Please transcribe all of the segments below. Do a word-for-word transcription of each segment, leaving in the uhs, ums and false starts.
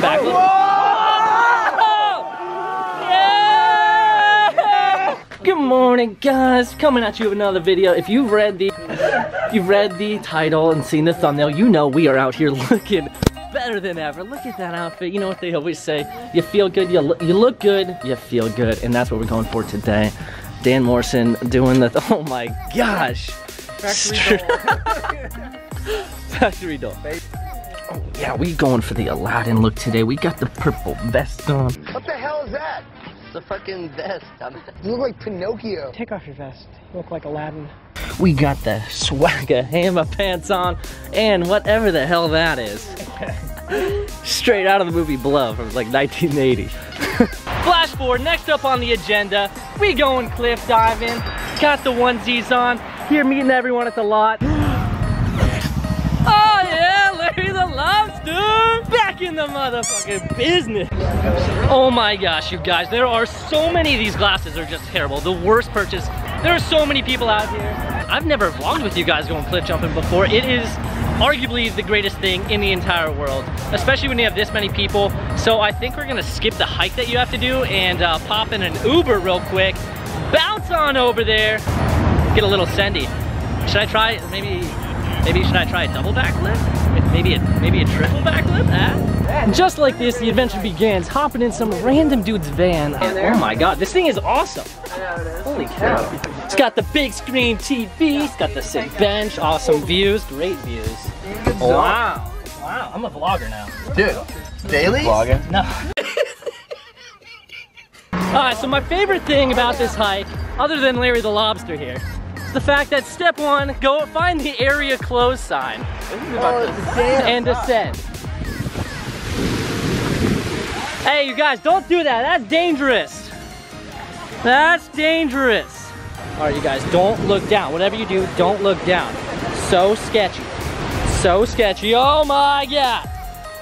come back. Whoa! Whoa! Yeah! Good morning, guys. Coming at you with another video. If you've read the, if you've read the title and seen the thumbnail, you know we are out here looking better than ever. Look at that outfit. You know what they always say: you feel good, you look, you look good, you feel good, and that's what we're going for today. Dan Morrison doing the. Oh my gosh. Factory door. Factory door. Oh, yeah, we going for the Aladdin look today. We got the purple vest on. What the hell is that? It's a fucking vest. You look like Pinocchio. Take off your vest. You look like Aladdin. We got the swagger hammer pants on and whatever the hell that is. Straight out of the movie Blow from like nineteen eighty. Flash forward, next up on the agenda, we going cliff diving. Got the onesies on. Here meeting everyone at the lot. Oh yeah, Larry the Lobster! Back in the motherfucking business. Oh my gosh, you guys, there are so many of these glasses are just terrible. The worst purchase. There are so many people out here. I've never vlogged with you guys going cliff jumping before. It is arguably the greatest thing in the entire world, especially when you have this many people. So I think we're gonna skip the hike that you have to do and uh, pop in an Uber real quick. Bounce on over there. Get a little sendy. Should I try maybe? Maybe should I try a double backflip? Maybe a maybe a triple backflip? Ah. Just like this, the adventure begins. Hopping in some random dude's van. And oh my god, this thing is awesome! Yeah, it is. Holy cow! It's got the big screen T V. It's got the sick bench. Awesome views. Great views. Wow! Wow! I'm a vlogger now. Dude, daily? Vlogging? No. All right. So my favorite thing about this hike, other than Larry the Lobster here, the fact that step one, go find the area closed sign oh, and descend. Hey, you guys, don't do that. That's dangerous. That's dangerous. All right, you guys, don't look down. Whatever you do, don't look down. So sketchy. So sketchy. Oh my god.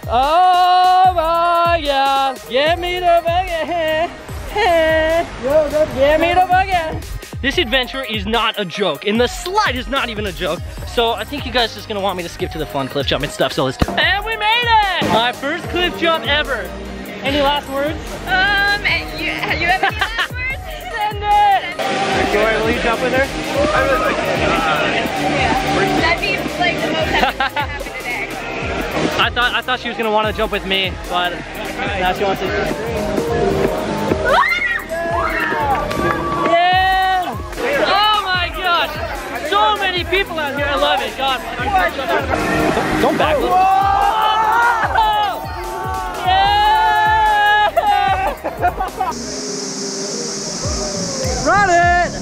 Oh my god. Get me the bucket. Get me the bucket. This adventure is not a joke, and the slide is not even a joke. So I think you guys are just gonna want me to skip to the fun cliff jump and stuff, so let's do it. And we made it! My first cliff jump ever. Any last words? Um, you, you have any last words? Send it! Do you want to lead jump with her? I really like it. Yeah. That'd be like the most epic thing happened today. I thought, I thought she was gonna want to jump with me, but now she wants to. So many people out here, I love it. God, don't backflip. Yeah! Run it!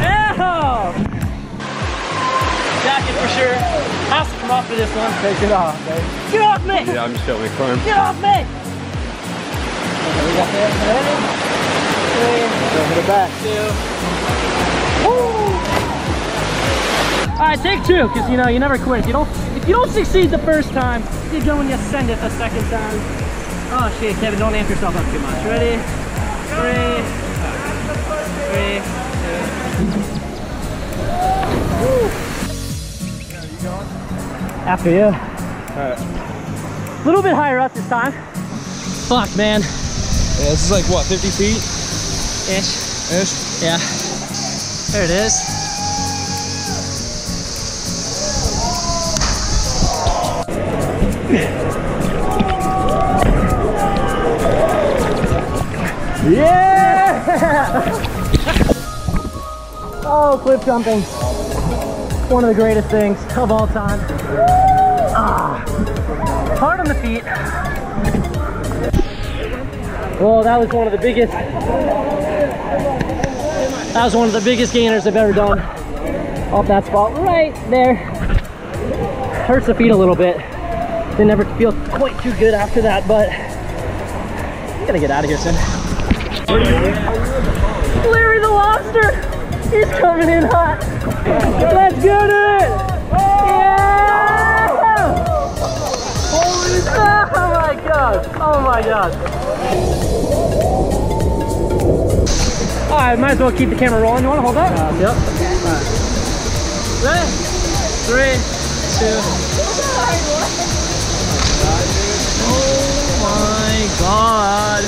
Yeah! Jacket for sure. Has to come off for this one. Take it off, babe. Get off me! Yeah, I'm just gonna be fun. Get off me! Okay, we got that. Over the back. Two. Woo. All right, take two, because you know you never quit. If you don't, if you don't succeed the first time, you go and you send it the second time. Oh shit, Kevin, don't amp yourself up too much. Ready? Three. Three. Two. After you. All right. A little bit higher up this time. Fuck, man. Yeah, this is like what, fifty feet? Ish. Ish. Yeah. There it is. Yeah! Oh, cliff jumping. One of the greatest things of all time. Ah. Hard on the feet. Well, that was one of the biggest. That was one of the biggest gainers I've ever done off that spot right there. Hurts the feet a little bit. They never feel quite too good after that, but I'm gonna get out of here soon. Larry the Lobster, he's coming in hot. Let's get it! Yeah! Oh my god! Oh my god! All right, might as well keep the camera rolling. You want to hold up? Uh, yep. Okay. All right. Ready? Three, massive. Oh my god.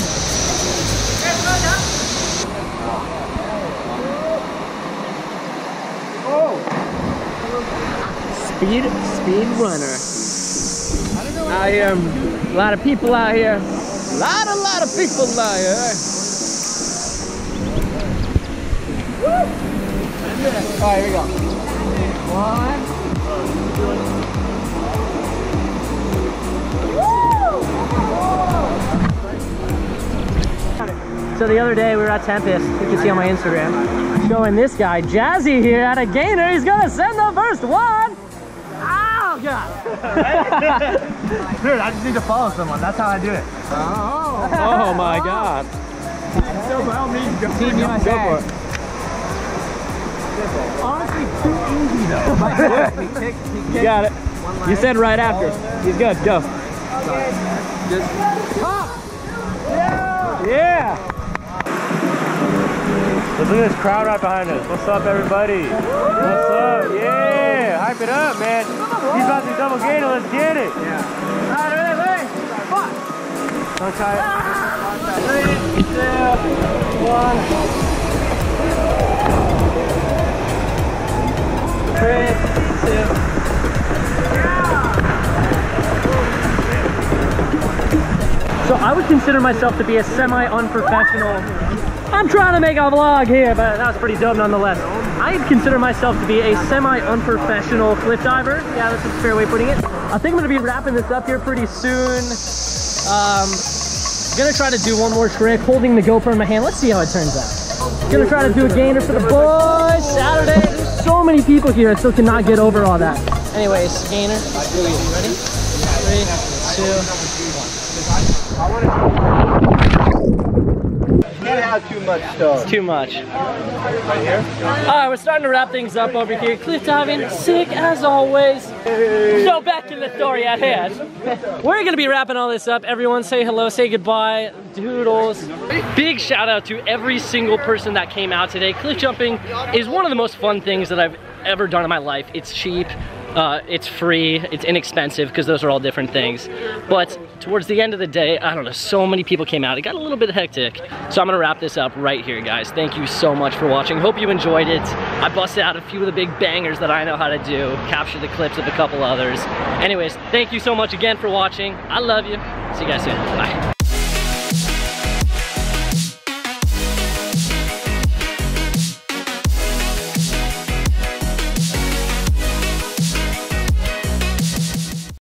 Speed, speed runner. Out here, um, a lot of people out here. A lot, a lot of people out here. Woo! All right, here we go. One. Woo! So the other day we were at Tempest. You can see on my Instagram. Showing this guy, Jazzy here at a gainer. He's gonna send the first one. Oh God! Dude, I just need to follow someone. That's how I do it. Oh, oh my God! So by all means, go for it. Honestly, too easy though. he kicked, he kicked you got it. One line. You said right after. He's good. Go. Okay. Just pop. Yeah. Yeah. Look at this crowd right behind us. What's up, everybody? What's up? Yeah. Hype it up, man. He's about to double gainer. Let's get it. Yeah. All right, ready? Fuck. Don't try it. Three, two, one. Three, two. Yeah. So I would consider myself to be a semi-unprofessional. I'm trying to make a vlog here, but that was pretty dumb nonetheless. I'd consider myself to be a semi-unprofessional cliff diver. Yeah, that's a fair way of putting it. I think I'm gonna be wrapping this up here pretty soon. Um, I'm gonna try to do one more trick, holding the GoPro in my hand. Let's see how it turns out. I'm gonna try to do a gainer for the boys Saturday. So many people here, I still cannot get over all that. Anyways, gainer. Here we go. Ready? Three, two. Can't have too much stuff. Too much. Alright, we're starting to wrap things up over here. Cliff diving, sick as always. So back to the story at hand. We're gonna be wrapping all this up. Everyone say hello, say goodbye. Doodles. Big shout out to every single person that came out today. Cliff jumping is one of the most fun things that I've ever done in my life. It's cheap, uh, it's free, it's inexpensive, because those are all different things. But towards the end of the day, I don't know, so many people came out. It got a little bit hectic. So I'm gonna wrap this up right here, guys. Thank you so much for watching. Hope you enjoyed it. I busted out a few of the big bangers that I know how to do, captured the clips of a couple others. Anyways, thank you so much again for watching. I love you. See you guys soon. Bye.